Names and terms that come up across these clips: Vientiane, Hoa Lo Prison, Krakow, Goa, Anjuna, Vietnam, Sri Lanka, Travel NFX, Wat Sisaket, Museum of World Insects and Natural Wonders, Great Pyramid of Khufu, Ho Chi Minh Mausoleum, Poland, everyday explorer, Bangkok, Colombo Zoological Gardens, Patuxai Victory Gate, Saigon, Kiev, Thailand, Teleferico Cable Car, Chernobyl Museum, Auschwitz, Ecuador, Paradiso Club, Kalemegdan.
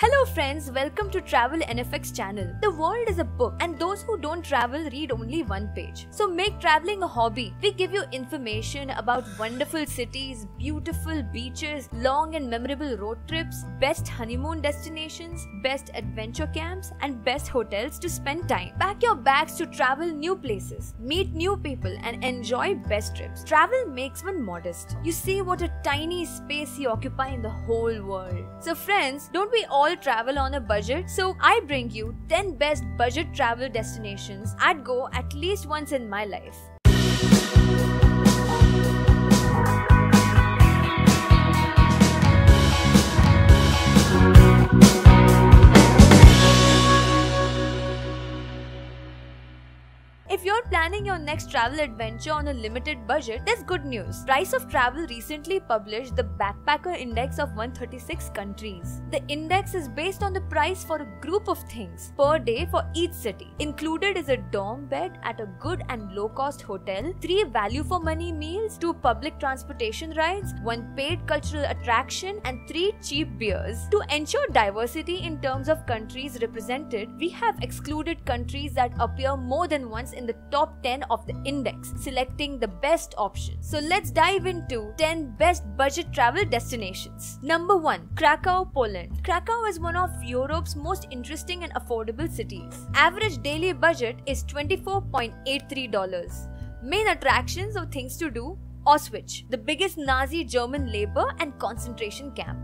Hello friends, welcome to Travel NFX channel. The world is a book and those who don't travel read only one page. So make traveling a hobby. We give you information about wonderful cities, beautiful beaches, long and memorable road trips, best honeymoon destinations, best adventure camps and best hotels to spend time. Pack your bags to travel new places, meet new people and enjoy best trips. Travel makes one modest. You see what a tiny space you occupy in the whole world. So friends, don't we all travel on a budget? So I bring you 10 best budget travel destinations I'd go at least once in my life. If you're planning your next travel adventure on a limited budget, there's good news. Price of Travel recently published the Backpacker Index of 136 countries. The index is based on the price for a group of things per day for each city. Included is a dorm bed at a good and low-cost hotel, 3 value-for-money meals, 2 public transportation rides, 1 paid cultural attraction, and 3 cheap beers. To ensure diversity in terms of countries represented, we have excluded countries that appear more than once in the top 10 of the index, selecting the best option. So let's dive into 10 best budget travel destinations. Number 1. Krakow, Poland. Krakow is one of Europe's most interesting and affordable cities. Average daily budget is $24.83. Main attractions or things to do: Auschwitz, the biggest Nazi German labor and concentration camp.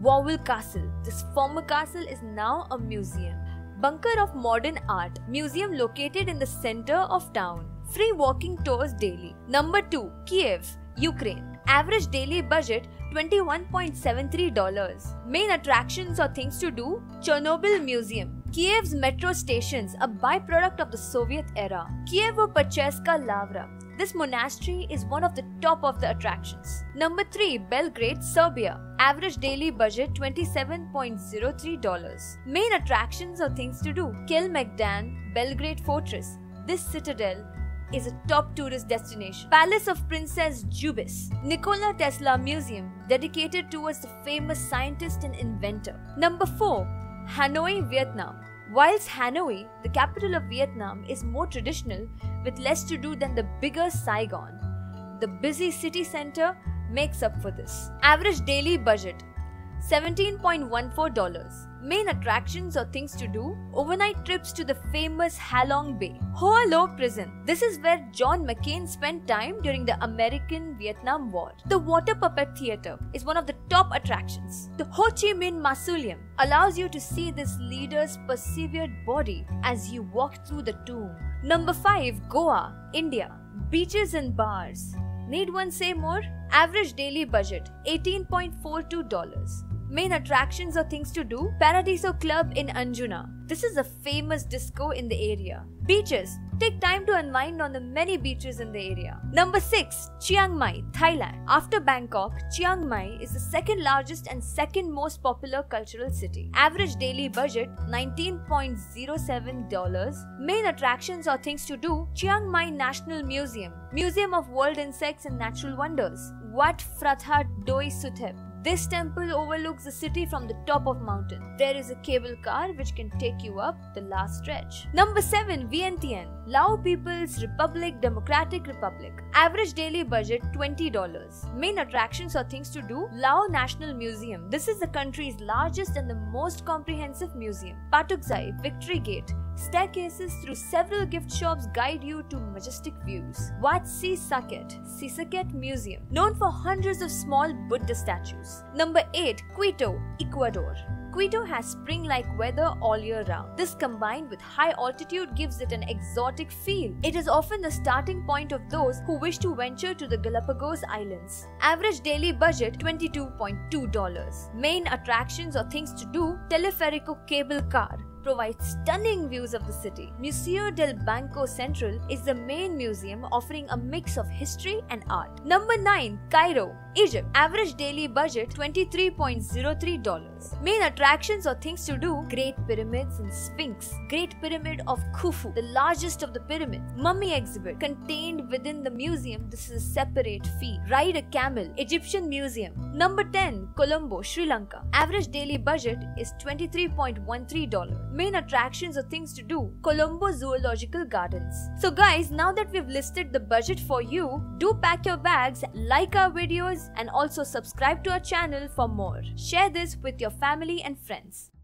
Wawel Castle. This former castle is now a museum. Bunker of Modern Art, museum located in the center of town. Free walking tours daily. Number 2. Kiev, Ukraine. Average daily budget $21.73. Main attractions or things to do: Chernobyl Museum. Kiev's metro stations, a byproduct of the Soviet era. Kievo Pacheska Lavra. This monastery is one of the top of the attractions. Number 3. Belgrade, Serbia. Average daily budget $27.03. Main attractions or things to do: Kalemegdan, Belgrade Fortress. This citadel is a top tourist destination. Palace of Princess Jubis. Nikola Tesla Museum, dedicated towards the famous scientist and inventor. Number 4. Hanoi, Vietnam. Whilst Hanoi, the capital of Vietnam, is more traditional with less to do than the bigger Saigon, the busy city center makes up for this. Average daily budget $17.14. Main attractions or things to do: overnight trips to the famous Ha Long Bay. Hoa Lo Prison. This is where John McCain spent time during the American-Vietnam War. The Water Puppet Theatre is one of the top attractions. The Ho Chi Minh Mausoleum allows you to see this leader's persevered body as you walk through the tomb. Number 5. Goa, India. Beaches and bars. Need one say more? Average daily budget $18.42. Main attractions or things to do: Paradiso Club in Anjuna. This is a famous disco in the area. Beaches. Take time to unwind on the many beaches in the area. Number 6. Chiang Mai, Thailand. After Bangkok, Chiang Mai is the second largest and second most popular cultural city. Average daily budget $19.07. Main attractions or things to do: Chiang Mai National Museum, Museum of World Insects and Natural Wonders. Wat Phra That Doi Suthep. This temple overlooks the city from the top of mountain. There is a cable car which can take you up the last stretch. Number 7. Vientiane, Lao People's Republic, Democratic Republic. Average daily budget $20. Main attractions or things to do: Lao National Museum. This is the country's largest and the most comprehensive museum. Patuxai Victory Gate. Staircases through several gift shops guide you to majestic views. Wat Sisaket Museum, known for hundreds of small Buddha statues. Number 8. Quito, Ecuador. Quito has spring-like weather all year round. This combined with high altitude gives it an exotic feel. It is often the starting point of those who wish to venture to the Galapagos Islands. Average daily budget $22.2. Main attractions or things to do: Teleferico Cable Car provides stunning views of the city. Museo del Banco Central is the main museum offering a mix of history and art. Number 9. Cairo, Egypt. Average daily budget $23.03. Islands. Main attractions or things to do: Great Pyramids and Sphinx, Great Pyramid of Khufu, the largest of the pyramids, mummy exhibit contained within the museum, this is a separate fee, ride a camel, Egyptian Museum. Number 10, Colombo, Sri Lanka. Average daily budget is $23.13. Main attractions or things to do: Colombo Zoological Gardens. So guys, now that we've listed the budget for you, do pack your bags, like our videos and also subscribe to our channel for more. Share this with your family and friends.